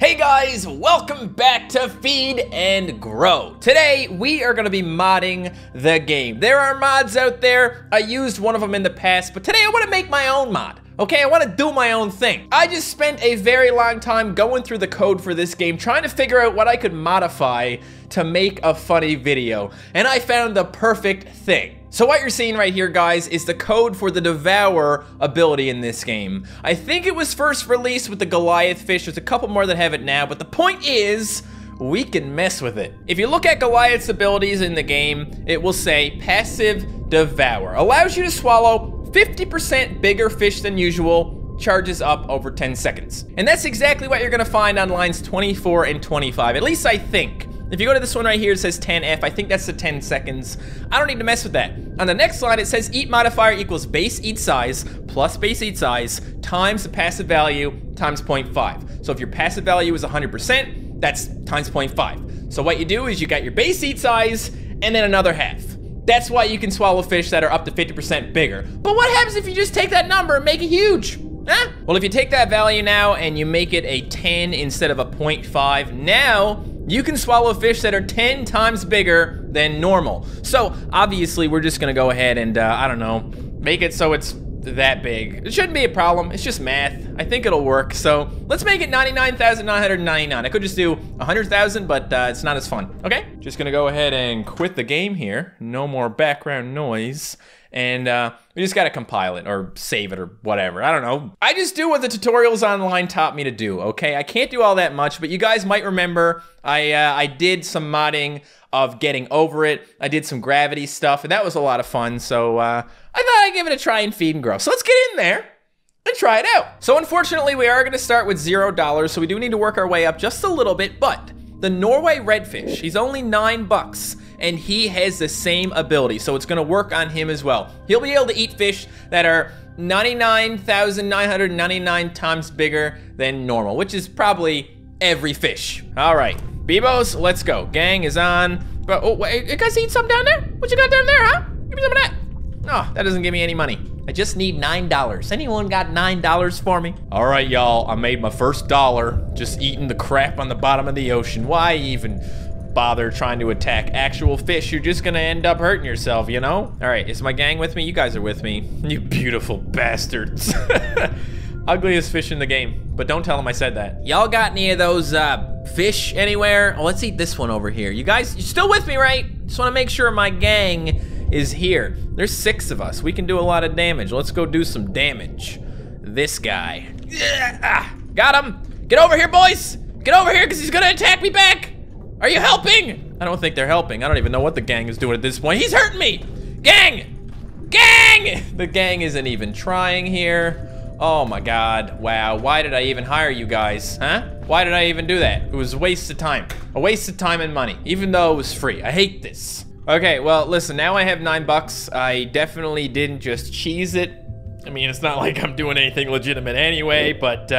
Hey guys, welcome back to Feed and Grow. Today, we are gonna be modding the game. There are mods out there. I used one of them in the past, but today I wanna make my own mod. Okay, I want to do my own thing. I just spent a very long time going through the code for this game, trying to figure out what I could modify to make a funny video, and I found the perfect thing. So what you're seeing right here, guys, is the code for the Devour ability in this game. I think it was first released with the Goliath fish. There's a couple more that have it now, but the point is, we can mess with it. If you look at Goliath's abilities in the game, it will say passive Devour. Allows you to swallow 50% bigger fish than usual, charges up over 10 seconds. And that's exactly what you're gonna find on lines 24 and 25, at least I think. If you go to this one right here, it says 10F, I think that's the 10 seconds. I don't need to mess with that. On the next line, it says eat modifier equals base eat size plus base eat size times the passive value times 0.5. So if your passive value is 100%, that's times 0.5. So what you do is you got your base eat size and then another half. That's why you can swallow fish that are up to 50% bigger. But what happens if you just take that number and make it huge? Huh? Well, if you take that value now and you make it a 10 instead of a 0.5, now you can swallow fish that are 10 times bigger than normal. So obviously we're just gonna go ahead and, I don't know, make it so it's that big. It shouldn't be a problem, it's just math. I think it'll work, so let's make it 99,999. I could just do 100,000, but it's not as fun, okay? Just gonna go ahead and quit the game here. No more background noise. And we just gotta compile it or save it or whatever, I don't know. I just do what the tutorials online taught me to do, okay? I can't do all that much, but you guys might remember I did some modding of Getting Over It. I did some gravity stuff, and that was a lot of fun, so I thought I'd give it a try and Feed and Grow. So let's get in there and try it out. So unfortunately, we are gonna start with $0, so we do need to work our way up just a little bit, but the Norway redfish, he's only $9, and he has the same ability, so it's gonna work on him as well. He'll be able to eat fish that are 99,999 times bigger than normal, which is probably every fish. All right, Bebos, let's go. Gang is on. But oh, wait, you guys eat something down there? What you got down there, huh? Give me some of that. Oh, that doesn't give me any money. I just need $9. Anyone got $9 for me? All right, y'all, I made my first dollar just eating the crap on the bottom of the ocean. Why even bother trying to attack actual fish? You're just gonna end up hurting yourself, you know? All right, is my gang with me? You guys are with me. You beautiful bastards. Ugliest fish in the game, but don't tell them I said that. Y'all got any of those fish anywhere? Oh, let's eat this one over here. You guys, you're still with me, right? Just wanna make sure my gang is here. There's 6 of us. We can do a lot of damage. Let's go do some damage. This guy. Got him. Get over here, boys. Get over here, because he's gonna attack me back. Are you helping? I don't think they're helping. I don't even know what the gang is doing at this point. He's hurting me. Gang. Gang. The gang isn't even trying here. Oh my God. Wow. Why did I even hire you guys? Huh? Why did I even do that? It was a waste of time. A waste of time and money, even though it was free. I hate this. Okay, well, listen, now I have $9. I definitely didn't just cheese it. I mean, it's not like I'm doing anything legitimate anyway, but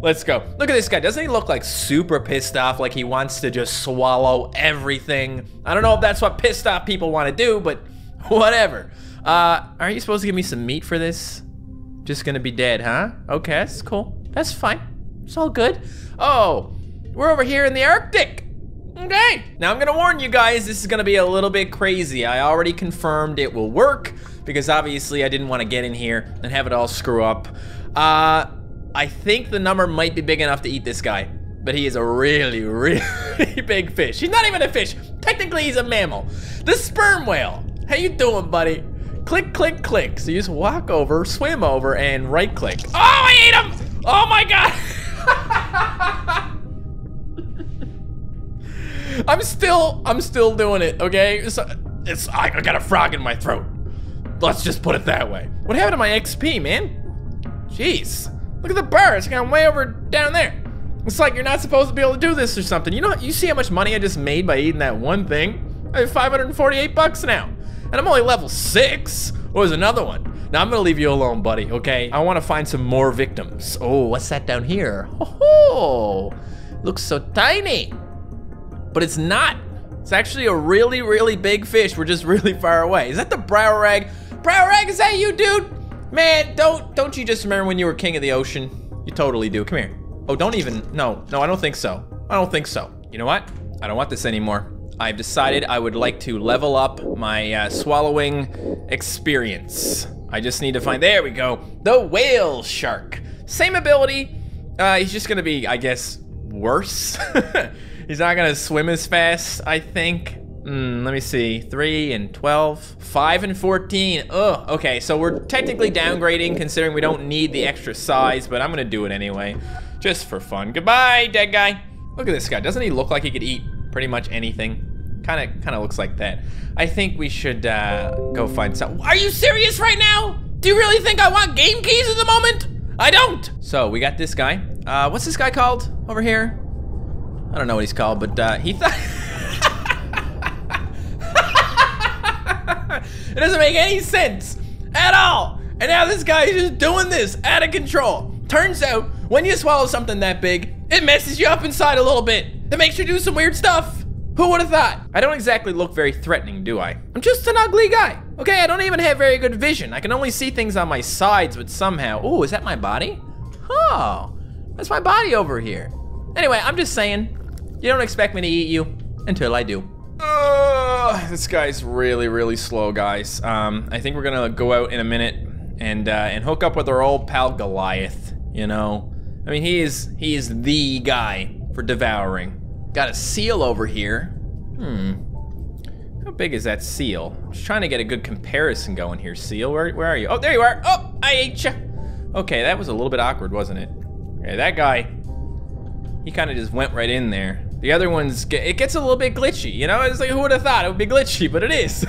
let's go. Look at this guy. Doesn't he look like super pissed off, like he wants to just swallow everything? I don't know if that's what pissed off people want to do, but whatever. Aren't you supposed to give me some meat for this? Just gonna be dead, huh? Okay, that's cool. That's fine. It's all good. Oh, we're over here in the Arctic. Okay, now I'm gonna warn you guys, this is gonna be a little bit crazy. I already confirmed it will work because obviously I didn't wanna get in here and have it all screw up. I think the number might be big enough to eat this guy, but he is a really, really big fish. He's not even a fish. Technically, he's a mammal. The sperm whale. How you doing, buddy? Click, click, click. So you just walk over, swim over, and right click. Oh, I ate him! Oh my God! I'm still doing it, okay? So I got a frog in my throat. Let's just put it that way. What happened to my XP, man? Jeez, look at the bar, it's gone way over down there. It's like you're not supposed to be able to do this or something. You know, you see how much money I just made by eating that one thing? I have $548 now, and I'm only level 6. What was another one? Now I'm gonna leave you alone, buddy, okay? I wanna find some more victims. Oh, what's that down here? Oh, looks so tiny. But it's not. It's actually a really, really big fish. We're just really far away. Is that the brow rag? Brow rag, is that you, dude? Man, don't you just remember when you were king of the ocean? You totally do. Come here. Oh, don't even, no, I don't think so. I don't think so. You know what? I don't want this anymore. I've decided I would like to level up my swallowing experience. I just need to find, there we go, the whale shark. Same ability, he's just gonna be, I guess, worse. He's not gonna swim as fast, I think. Let me see, 3 and 12, 5 and 14, ugh. Okay, so we're technically downgrading considering we don't need the extra size, but I'm gonna do it anyway, just for fun. Goodbye, dead guy. Look at this guy, doesn't he look like he could eat pretty much anything? Kinda looks like that. I think we should go find some. Are you serious right now? Do you really think I want game keys at the moment? I don't! So, we got this guy. What's this guy called over here? I don't know what he's called, but he thought... It doesn't make any sense at all. And now this guy is just doing this out of control. Turns out, when you swallow something that big, it messes you up inside a little bit. It makes you do some weird stuff. Who would have thought? I don't exactly look very threatening, do I? I'm just an ugly guy. Okay, I don't even have very good vision. I can only see things on my sides, but somehow, ooh, is that my body? Oh, that's my body over here. Anyway, I'm just saying, you don't expect me to eat you until I do. This guy's really, really slow, guys. I think we're gonna go out in a minute and hook up with our old pal Goliath, you know? I mean, he is the guy for devouring. Got a seal over here. How big is that seal? I'm just trying to get a good comparison going here, seal. Where are you? Oh, there you are. Oh, I ate ya. Okay, that was a little bit awkward, wasn't it? Okay, that guy, he kind of just went right in there. The other ones, it gets a little bit glitchy, you know? It's like, who would have thought it would be glitchy, but it is.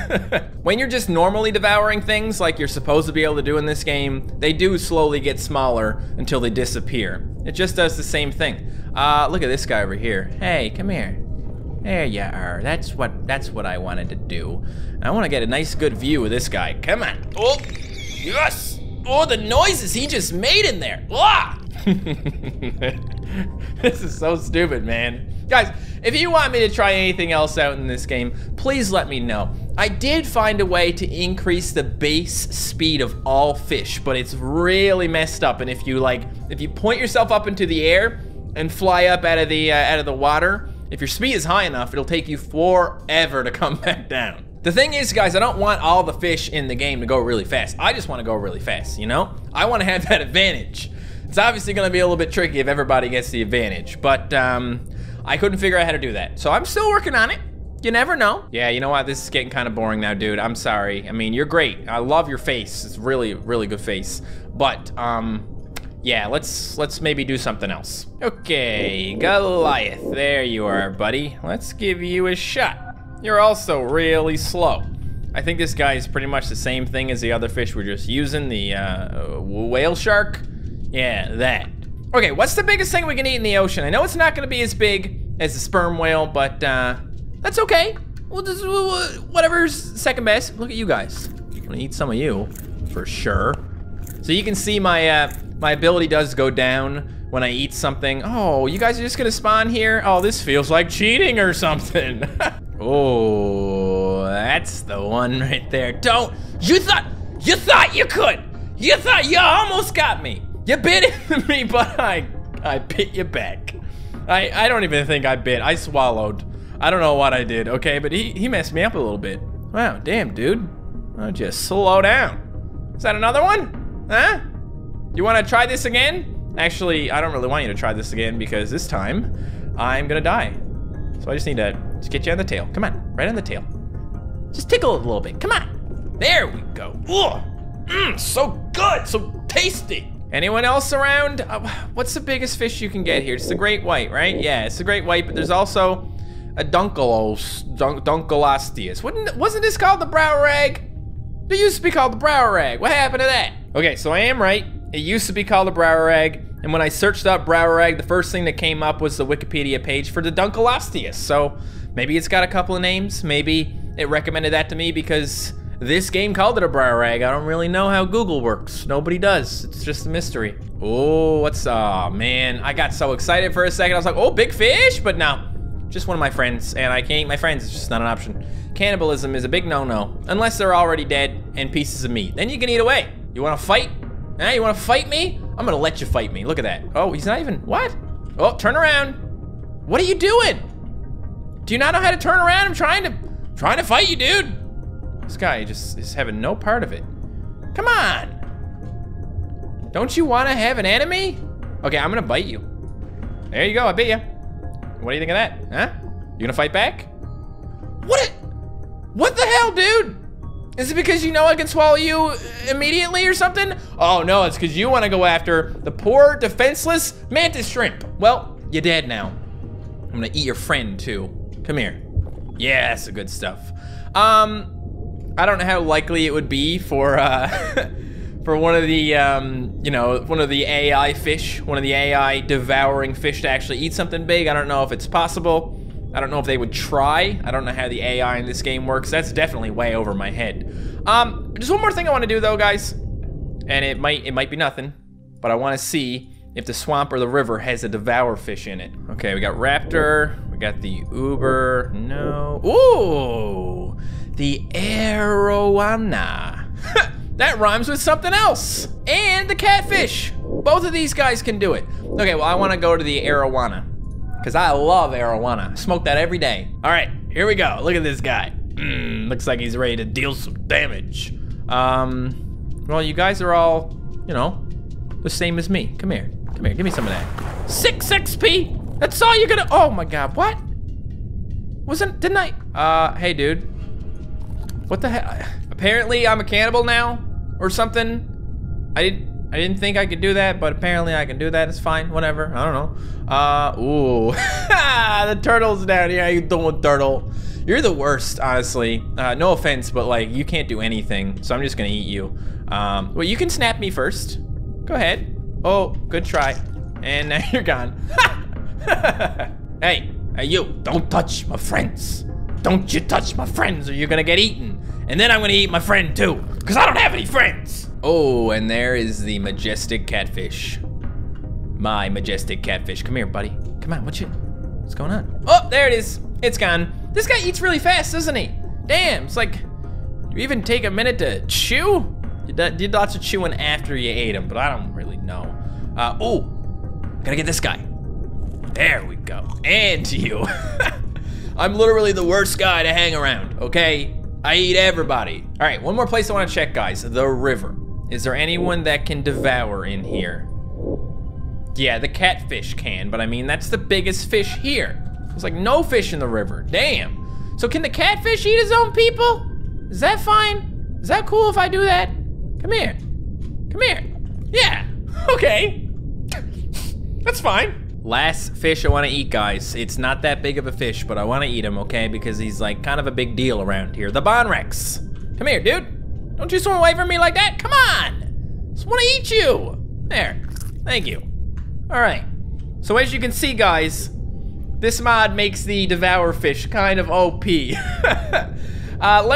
When you're just normally devouring things like you're supposed to be able to do in this game, they do slowly get smaller until they disappear. It just does the same thing. Look at this guy over here. Hey, come here. There you are. That's what I wanted to do. I want to get a nice good view of this guy. Come on. Oh, yes. Oh, the noises he just made in there. Ah! This is so stupid, man. Guys, if you want me to try anything else out in this game, please let me know. I did find a way to increase the base speed of all fish, but it's really messed up. And if you point yourself up into the air and fly up out of the water, if your speed is high enough, it'll take you forever to come back down. The thing is, guys, I don't want all the fish in the game to go really fast. I just want to go really fast, you know? I want to have that advantage. It's obviously going to be a little bit tricky if everybody gets the advantage, but I couldn't figure out how to do that. So I'm still working on it. You never know. Yeah, you know what? This is getting kind of boring now, dude. I'm sorry. I mean, you're great. I love your face. It's really, really good face. But, yeah, let's maybe do something else. Okay, Goliath. There you are, buddy. Let's give you a shot. You're also really slow. I think this guy is pretty much the same thing as the other fish we're just using, the whale shark. Yeah, that. Okay, what's the biggest thing we can eat in the ocean? I know it's not gonna be as big as the sperm whale, but that's okay. We'll just, whatever's second best. Look at you guys. I'm gonna eat some of you, for sure. So you can see my my ability does go down when I eat something. Oh, you guys are just gonna spawn here? Oh, this feels like cheating or something. Oh, that's the one right there. Don't, you thought you could. You thought you almost got me. You bit into me, but I bit you back. I don't even think I bit. I swallowed. I don't know what I did, okay? But he messed me up a little bit. Wow, damn, dude. I'll just slow down. Is that another one? Huh? You want to try this again? Actually, I don't really want you to try this again because this time I'm going to die. So I just need to just get you on the tail. Come on, right on the tail. Just tickle it a little bit. Come on. There we go. Ugh. So good, so tasty. Anyone else around? What's the biggest fish you can get here? It's the great white, right? Yeah, it's the great white, but there's also a Dunkleosteus. Wasn't this called the brow rag? It used to be called the brow rag. What happened to that? Okay, so I am right. It used to be called the brow rag, and when I searched up brow rag, the first thing that came up was the Wikipedia page for the Dunkleosteus. So maybe it's got a couple of names. Maybe it recommended that to me because this game called it a brow rag. I don't really know how Google works. Nobody does. It's just a mystery. Oh, what's up, man? I got so excited for a second. I was like, oh, big fish, but no. Just one of my friends, and I can't eat my friends. It's just not an option. Cannibalism is a big no-no, unless they're already dead and pieces of meat. Then you can eat away. You wanna fight? Eh, you wanna fight me? I'm gonna let you fight me. Look at that. Oh, he's not even, what? Oh, turn around. What are you doing? Do you not know how to turn around? I'm trying to fight you, dude. This guy just is having no part of it. Come on. Don't you want to have an enemy? Okay, I'm gonna bite you. There you go, I bit you. What do you think of that, huh? You gonna fight back? What the hell, dude? Is it because you know I can swallow you immediately or something? Oh no, it's because you want to go after the poor defenseless mantis shrimp. Well, you're dead now. I'm gonna eat your friend too. Come here. Yeah, that's the good stuff. I don't know how likely it would be for for one of the you know, one of the AI fish, one of the AI devouring fish to actually eat something big. I don't know if it's possible. I don't know if they would try. I don't know how the AI in this game works. That's definitely way over my head. Just one more thing I want to do though, guys. And it might be nothing, but I want to see if the swamp or the river has a devour fish in it. Okay, we got raptor. We got the uber. No. Ooh, the arowana. That rhymes with something else. And the catfish. Both of these guys can do it. Okay, well I want to go to the arowana. Cause I love arowana. Smoke that every day. All right, here we go. Look at this guy. Looks like he's ready to deal some damage. Well, you guys are all, you know, the same as me. Come here, give me some of that. 6 XP, that's all you're gonna, oh my God, what? Hey dude, what the hell? Apparently I'm a cannibal now or something. I didn't think I could do that, but apparently I can do that. It's fine, whatever, I don't know. Ooh, the turtle's down here. How you doing, turtle? You're the worst, honestly. No offense, but like, you can't do anything, so I'm just gonna eat you. Well, you can snap me first. Go ahead. Oh, good try. And now you're gone. Hey, you, don't touch my friends. Don't you touch my friends or you're gonna get eaten. And then I'm gonna eat my friend too, because I don't have any friends. Oh, and there is the majestic catfish. My majestic catfish. Come here, buddy. Come on, what's going on? Oh, there it is. It's gone. This guy eats really fast, doesn't he? Damn, it's like, do you even take a minute to chew? You did lots of chewing after you ate him, but I don't really know. Oh, gotta get this guy. There we go. And you. I'm literally the worst guy to hang around, okay? I eat everybody. All right, one more place I want to check, guys. The river. Is there anyone that can devour in here? Yeah, the catfish can, but I mean, that's the biggest fish here. There's like no fish in the river, damn. So can the catfish eat his own people? Is that fine? Is that cool if I do that? Come here. Yeah, okay. That's fine. Last fish I want to eat, guys. It's not that big of a fish, but I want to eat him, okay? Because he's like kind of a big deal around here. The Bonrex. Come here, dude. Don't you swim away from me like that? Come on. Just want to eat you. There. Thank you. All right. So as you can see, guys, this mod makes the devour fish kind of OP. Let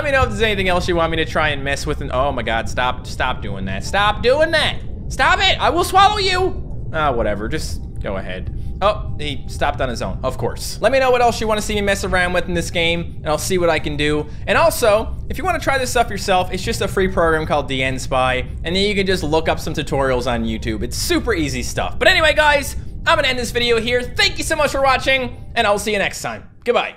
me know if there's anything else you want me to try and mess with. Oh my God, stop doing that. Stop doing that. Stop it. I will swallow you. Whatever. Just go ahead. Oh, he stopped on his own, of course. Let me know what else you want to see me mess around with in this game, and I'll see what I can do. And also, if you want to try this stuff yourself, it's just a free program called dnSpy, and then you can just look up some tutorials on YouTube. It's super easy stuff. But anyway, guys, I'm gonna end this video here. Thank you so much for watching, and I'll see you next time. Goodbye.